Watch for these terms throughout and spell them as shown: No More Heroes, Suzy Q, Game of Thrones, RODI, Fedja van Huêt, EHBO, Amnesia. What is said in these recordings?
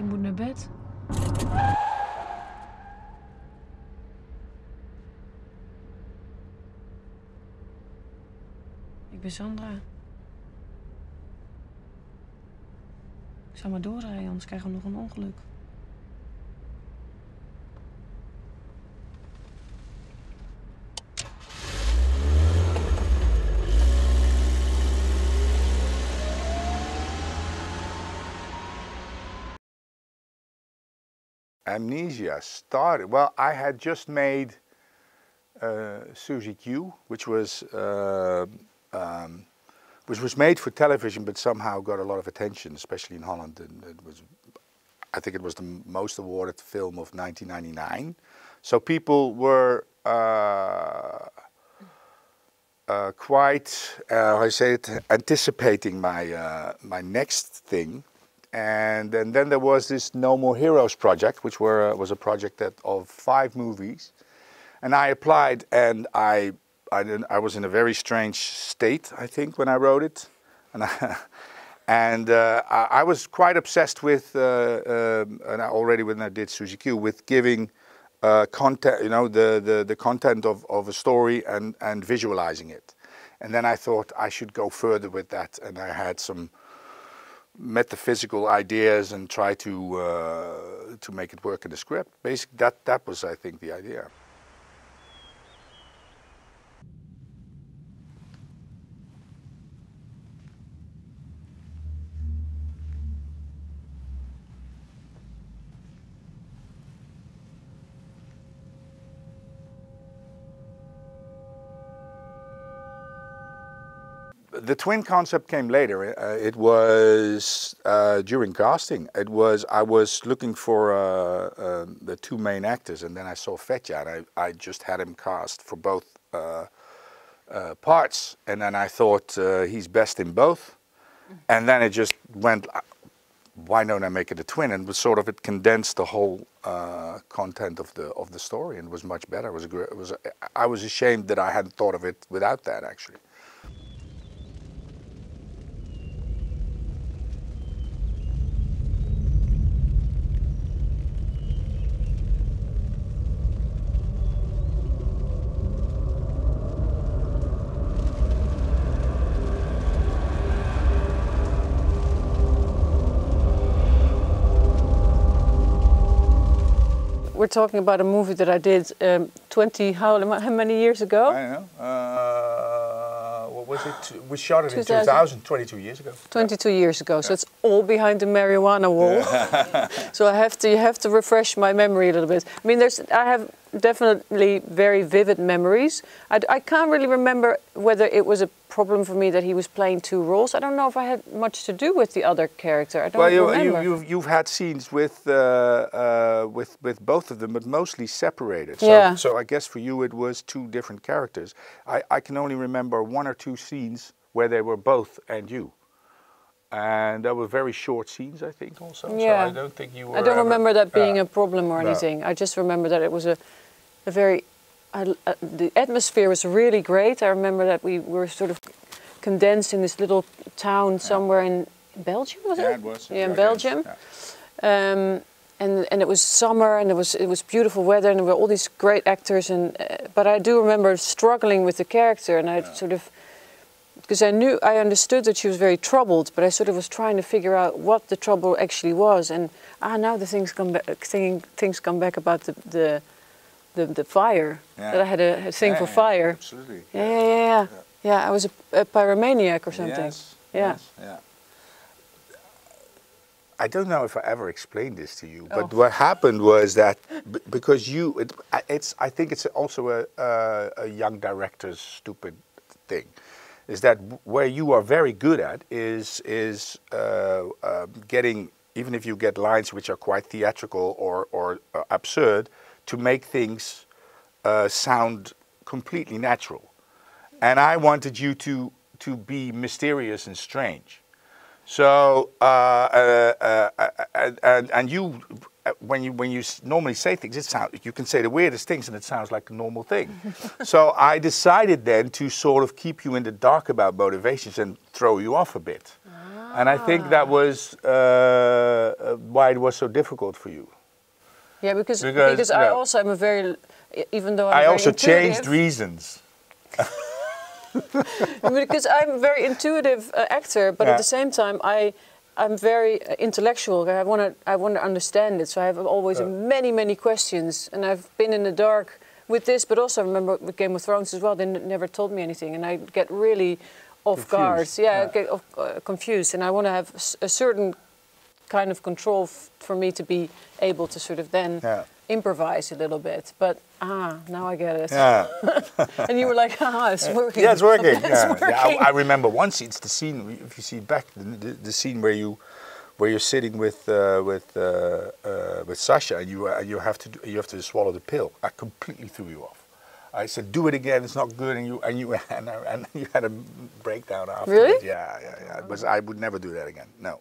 Je moet naar bed. Ik ben Sandra. Ik zal maar doorrijden, anders krijgen we nog een ongeluk. Amnesia started, well, I had just made Suzy Q, which was made for television but somehow got a lot of attention, especially in Holland. And it was, I think it was the most awarded film of 1999. So people were quite, how I say it, anticipating my, my next thing. And then there was this No More Heroes project, which was a project of 5 movies. And I applied, and I was in a very strange state, I think, when I wrote it. And I was quite obsessed with, and already when I did Suzy Q, with giving content, you know, the content of a story and visualizing it. And then I thought I should go further with that, and I had some metaphysical ideas and try to make it work in the script. Basically, that was, I think, the idea. The twin concept came later. It was during casting. I was looking for the 2 main actors, and then I saw Fedja, and I just had him cast for both parts. And then I thought he's best in both. And then it just went, why don't I make it a twin? And it condensed the whole content of the story, and was much better. I was ashamed that I hadn't thought of it without that, actually. We're talking about a movie that I did 20, how many years ago? I don't know. What was it? We shot it 2000. In 2000, 22 years ago. 22 years ago, so yeah. It's all behind the marijuana wall. Yeah. So you have to refresh my memory a little bit. I mean, I have definitely very vivid memories. I can't really remember whether it was a problem for me that he was playing 2 roles. I don't know if I had much to do with the other character. I don't remember. Well, you've had scenes with both of them, but mostly separated. So, yeah. So I guess for you it was 2 different characters. I can only remember 1 or 2 scenes where they were both and you. And they were very short scenes, I think, also. Yeah. So I don't think you were... I don't remember that being a problem or anything. I just remember that it was a very... the atmosphere was really great. I remember that we were sort of condensed in this little town somewhere in Belgium, was it? Yeah, it was. Yeah, in Belgium. Yeah. And it was summer, and it was beautiful weather, and there were all these great actors. And but I do remember struggling with the character, and I sort of, because I understood that she was very troubled, but I sort of was trying to figure out what the trouble actually was. And now the things come back about the fire, that I had a thing for fire. Absolutely. Yeah, I was a pyromaniac or something. Yes, yeah. Yes, yeah. I don't know if I ever explained this to you, but what happened was that because I think it's also a young director's stupid thing, is that where you are very good at is getting, even if you get lines which are quite theatrical or absurd, to make things sound completely natural. And I wanted you to be mysterious and strange. So, and you when you normally say things, it sounds, you can say the weirdest things and it sounds like a normal thing. So I decided then to sort of keep you in the dark about motivations and throw you off a bit. Ah. And I think that was why it was so difficult for you. Yeah, because I also am a very, even though I'm I also changed reasons. Because I'm a very intuitive actor, but at the same time I'm very intellectual. I want to understand it, so I have always many questions, and I've been in the dark with this, but also I remember with Game of Thrones as well. They never told me anything, and I get really off guard. Yeah, I get confused, and I want to have a certain kind of control for me to be able to sort of then improvise a little bit. But now I get it. Yeah. And you were like, haha, it's working. Yeah, it's working. It's working. I remember once it's the scene. If you see it back, the scene where you're sitting with Sasha, and you have to swallow the pill. I completely threw you off. I said, do it again. It's not good, and you had a breakdown after. Really? Yeah. It was, I would never do that again. No.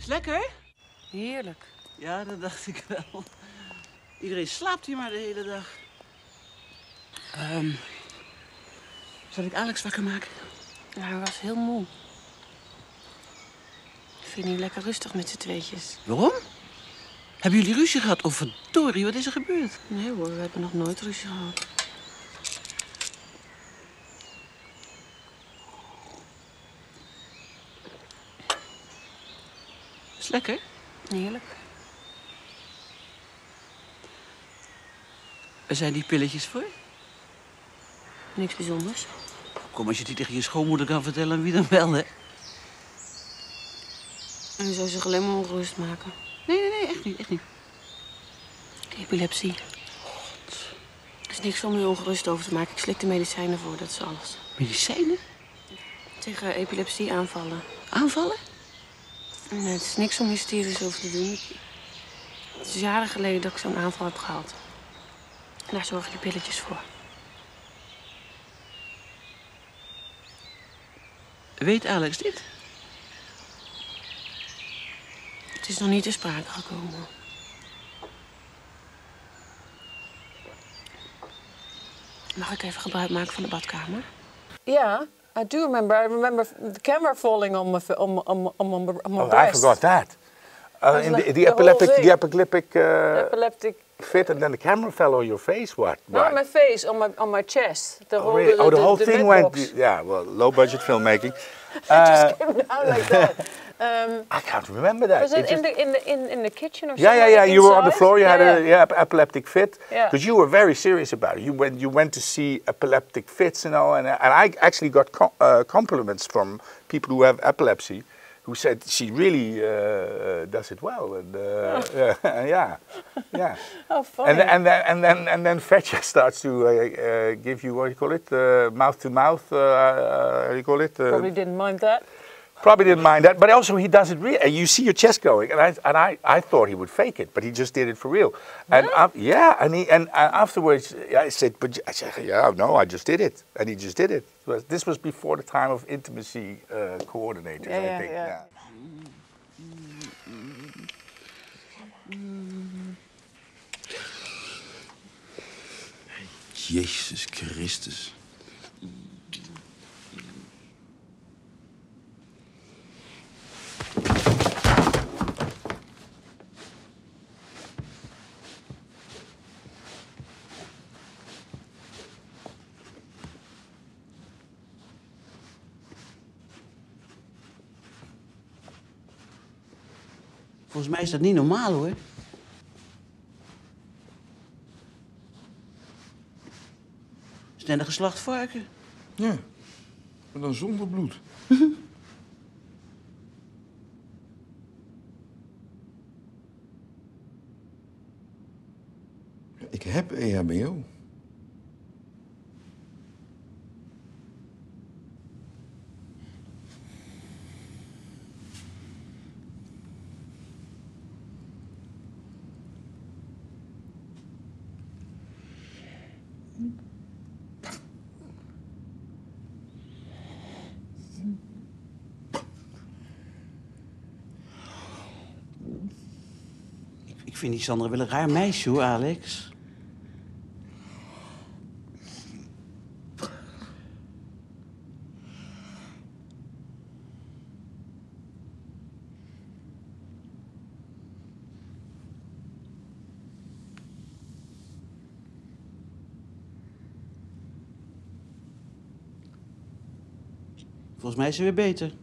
Is lekker? Heerlijk. Ja, dat dacht ik wel. Iedereen slaapt hier maar de hele dag. Zal ik Alex wakker maken? Ja, hij was heel moe. Ik vind het lekker rustig met z'n tweetjes. Waarom? Hebben jullie ruzie gehad? Of verdorie, wat is er gebeurd? Nee hoor, we hebben nog nooit ruzie gehad. Is lekker? Heerlijk. Waar zijn die pilletjes voor? Niks bijzonders. Kom, als je die tegen je schoonmoeder kan vertellen, wie dan wel, hè? En je zou zich alleen maar ongerust maken. Nee, echt niet. Epilepsie. God. Er is niks om je ongerust over te maken. Ik slik de medicijnen voor, dat is alles. Medicijnen? Tegen epilepsie aanvallen. Aanvallen? Nee, het is niks om hysterisch over te doen. Het is jaren geleden dat ik zo'n aanval heb gehad. En daar zorgen die pilletjes voor. Weet Alex dit? Het is nog niet ter sprake gekomen. Mag ik even gebruik maken van de badkamer? Ja. I do remember. I remember the camera falling on my breast. I forgot that. In like the epileptic fit, and then the camera fell on your face. What? Not on my face, on my chest. The whole really? The whole thing went. Yeah, well, low budget filmmaking. It just came down like that. I can't remember that. Was it in the kitchen or something? Yeah. You were on the floor. You had an epileptic fit because you were very serious about it. You went to see epileptic fits, you know, and I actually got compliments from people who have epilepsy, who said she really does it well, and yeah. Oh, funny. And then Fedja starts to give you, what do you call it, mouth to mouth. How do you call it? Probably didn't mind that. Probably didn't mind that, but also he does it real. You see your chest going, and I thought he would fake it, but he just did it for real. And and afterwards I said, I just did it, and he just did it. This was before the time of intimacy coordinators, I think. Yeah. Jesus Christus. Volgens mij is dat niet normaal, hoor. Is net een geslacht varken. Ja, maar dan zonder bloed. Ik heb EHBO. vind die Sandra wel een raar meisje, hoor, Alex. Volgens mij is ze weer beter.